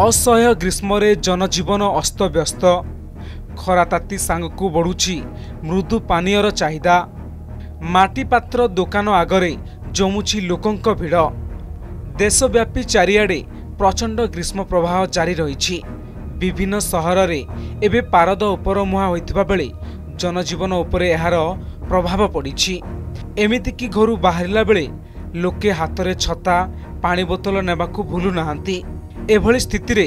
असह्य ग्रीष्म जनजीवन अस्तव्यस्त खराताती सांगकू बढ़ुची मृदु पानीयर चाहिदा। माटीपात्र दुकान आगरे जमुची लोकंक भिड़। देशव्यापी चारियाडे प्रचंड ग्रीष्म प्रवाह जारी रही। विभिन्न सहर रे एबे पारद उपरमुहां होइतिबा बेले जनजीवन उपरे एहार प्रभाव पड़ी। एमिति कि घरु बाहरिला बेले लोके हाथरे छता पानी बोतल नेबाकू भूलु नाहांती। एभली स्थिति रे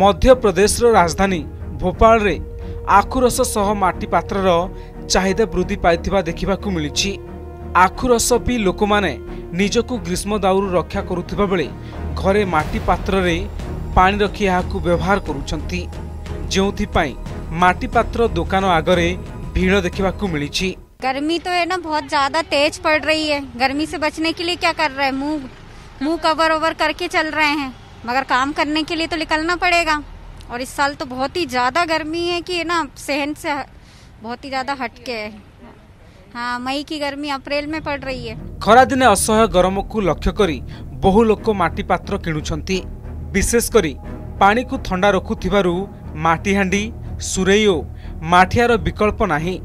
मध्य प्रदेश रो राजधानी भोपाल रे आखुरस सह माटी पात्रर चाहिदा वृद्धि पाइथिबा देखिबाकू मिलिछि। आखुरस पी लोकमाने निजकू ग्रीष्म दाउरु रक्षा करुथिबा बेले घरे माटी पात्र रे पानी रखी यहाकू व्यवहार करुछंती। जेउथि पई माटी पात्र दुकान आगरे भीड़ देखिबाकू मिलिछि। गर्मी तो है ना, बहुत ज्यादा तेज पड़ रही है। गर्मी से बचने के लिए क्या कर रहे हैं, मुंह कवर ओवर करके चल रहे हैं, मगर काम करने के लिए तो निकलना पड़ेगा। और इस साल तो बहुत ही ज्यादा गर्मी है कि ना, सहन से बहुत ही ज्यादा हटके है। हाँ, मई की गर्मी अप्रैल में पड़ रही है। खरा दिने असह्य गरम को लक्ष्य करी बहु लोक माटी पात्र किणुछंती। विशेष करी पानी को ठंडा रखुथिबारु माटी हांडी सुरेयो माठियार विकल्प नाही।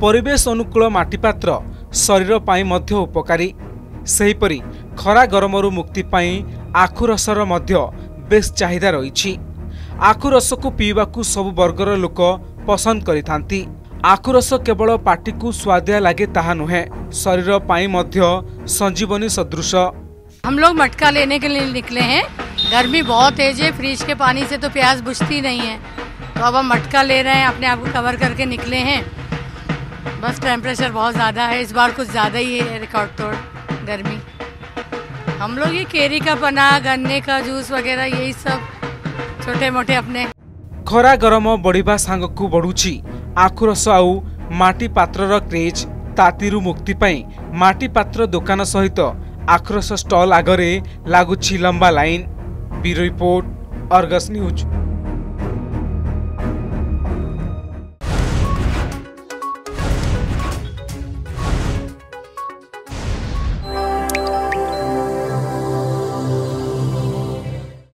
परिवेश अनुकूल माटी पात्र शरीर पाई मध्य उपकारी। सेहीपरि खरा गरमरु मुक्ति पाई आखुरसर मध्य बेस चाहिदा रही। आखुरस को पीवाकू सबु वर्गर लोक पसंद करिथांती। आखुरस केवल पाटी को स्वादिया लगे ताहा नुहे, शरीर पाई मध्य संजीवनी सदृश। हम लोग मटका लेने के लिए निकले हैं। गर्मी बहुत तेज है, फ्रिज के पानी से तो प्यास बुझती नहीं है, तो अब हम मटका ले रहे हैं। अपने आप को कवर करके निकले हैं। बस टेम्परेचर बहुत ज़्यादा है इस बार, कुछ ज़्यादा ही है, रिकॉर्ड तोड़ गर्मी। हम लोग ये केरी का पना, गन्ने का जूस वगैरह यही सब छोटे मोटे अपने। खरा गरम बढ़िबा सांगकू बढ़ुची आखुरस आउ माटी पात्रर क्रेज। तातीरु मुक्ति पाई माटी पात्र दुकान सहित आखुरस स्टॉल आगरे लगुची लंबा line. Bureau report, Argus news.